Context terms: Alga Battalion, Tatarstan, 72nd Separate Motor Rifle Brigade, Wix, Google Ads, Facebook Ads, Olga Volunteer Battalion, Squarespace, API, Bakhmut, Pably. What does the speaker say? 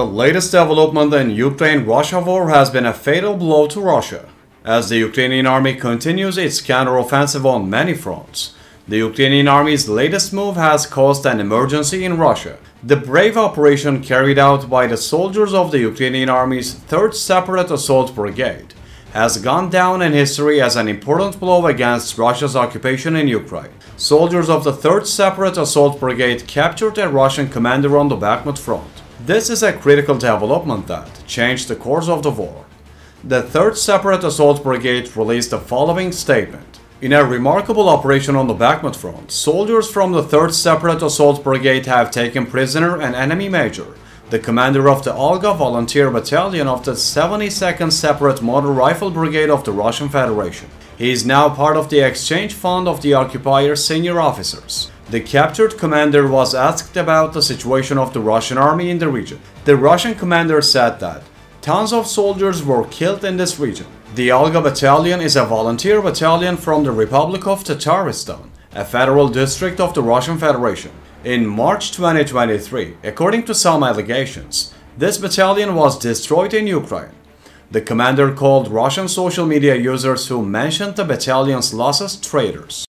The latest development in Ukraine-Russia war has been a fatal blow to Russia. As the Ukrainian army continues its counteroffensive on many fronts, the Ukrainian army's latest move has caused an emergency in Russia. The brave operation carried out by the soldiers of the Ukrainian army's 3rd Separate Assault Brigade has gone down in history as an important blow against Russia's occupation in Ukraine. Soldiers of the 3rd Separate Assault Brigade captured a Russian commander on the Bakhmut front. This is a critical development that changed the course of the war. The 3rd Separate Assault Brigade released the following statement. In a remarkable operation on the Bakhmut front, soldiers from the 3rd Separate Assault Brigade have taken prisoner an enemy major, the commander of the Olga Volunteer Battalion of the 72nd Separate Motor Rifle Brigade of the Russian Federation. He is now part of the exchange fund of the occupier's senior officers. The captured commander was asked about the situation of the Russian army in the region. The Russian commander said that tons of soldiers were killed in this region. The Alga Battalion is a volunteer battalion from the Republic of Tatarstan, a federal district of the Russian Federation. In March 2023, according to some allegations, this battalion was destroyed in Ukraine. The commander called Russian social media users who mentioned the battalion's losses traitors.